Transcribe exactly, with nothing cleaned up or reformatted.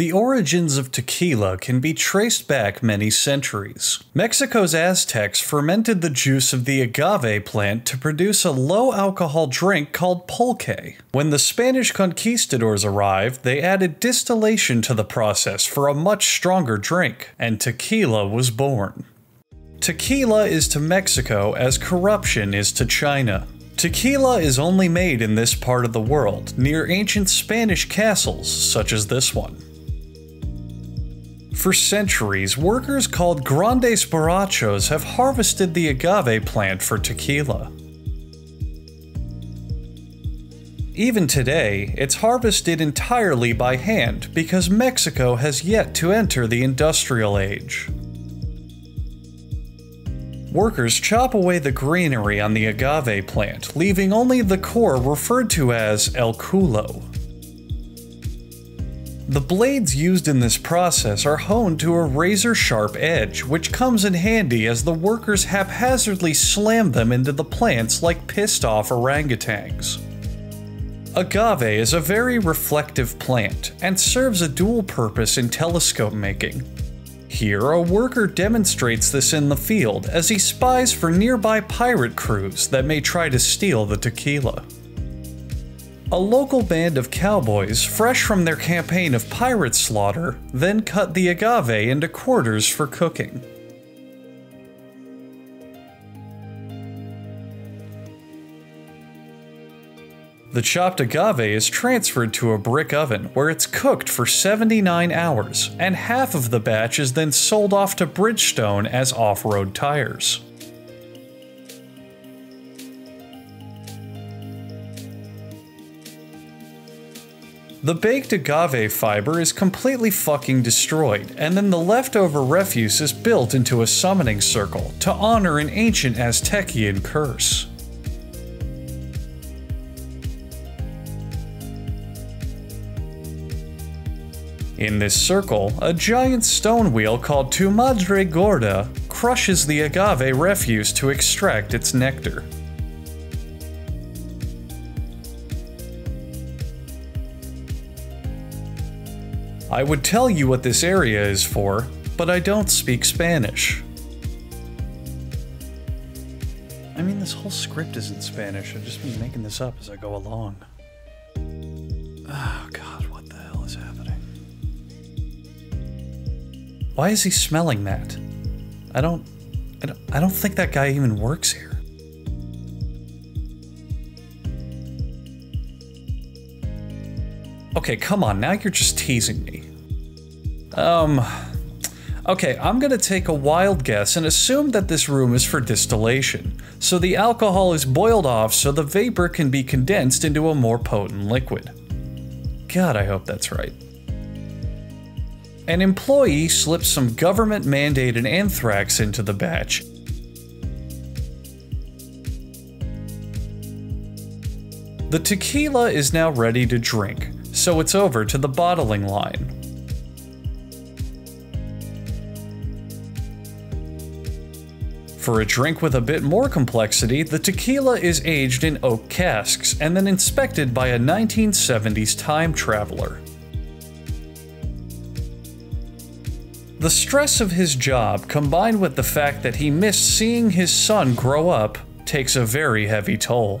The origins of tequila can be traced back many centuries. Mexico's Aztecs fermented the juice of the agave plant to produce a low-alcohol drink called pulque. When the Spanish conquistadors arrived, they added distillation to the process for a much stronger drink, and tequila was born. Tequila is to Mexico as corruption is to China. Tequila is only made in this part of the world, near ancient Spanish castles such as this one. For centuries, workers called Grandes Barrachos have harvested the agave plant for tequila. Even today, it's harvested entirely by hand because Mexico has yet to enter the industrial age. Workers chop away the greenery on the agave plant, leaving only the core referred to as el culo. The blades used in this process are honed to a razor-sharp edge, which comes in handy as the workers haphazardly slam them into the plants like pissed-off orangutans. Agave is a very reflective plant, and serves a dual purpose in telescope making. Here, a worker demonstrates this in the field as he spies for nearby pirate crews that may try to steal the tequila. A local band of cowboys, fresh from their campaign of pirate slaughter, then cut the agave into quarters for cooking. The chopped agave is transferred to a brick oven where it's cooked for seventy-nine hours, and half of the batch is then sold off to Bridgestone as off-road tires. The baked agave fiber is completely fucking destroyed, and then the leftover refuse is built into a summoning circle to honor an ancient Aztecian curse. In this circle, a giant stone wheel called Tumadre Gorda crushes the agave refuse to extract its nectar. I would tell you what this area is for, but I don't speak Spanish. I mean, this whole script is in Spanish. I've just been making this up as I go along. Oh God, what the hell is happening? Why is he smelling that? I don't, I don't, I don't think that guy even works here. Okay, come on, now you're just teasing me. Um, okay, I'm gonna take a wild guess and assume that this room is for distillation. So the alcohol is boiled off so the vapor can be condensed into a more potent liquid. God, I hope that's right. An employee slips some government-mandated anthrax into the batch. The tequila is now ready to drink. So it's over to the bottling line. For a drink with a bit more complexity, the tequila is aged in oak casks and then inspected by a nineteen seventies time traveler. The stress of his job, combined with the fact that he missed seeing his son grow up, takes a very heavy toll.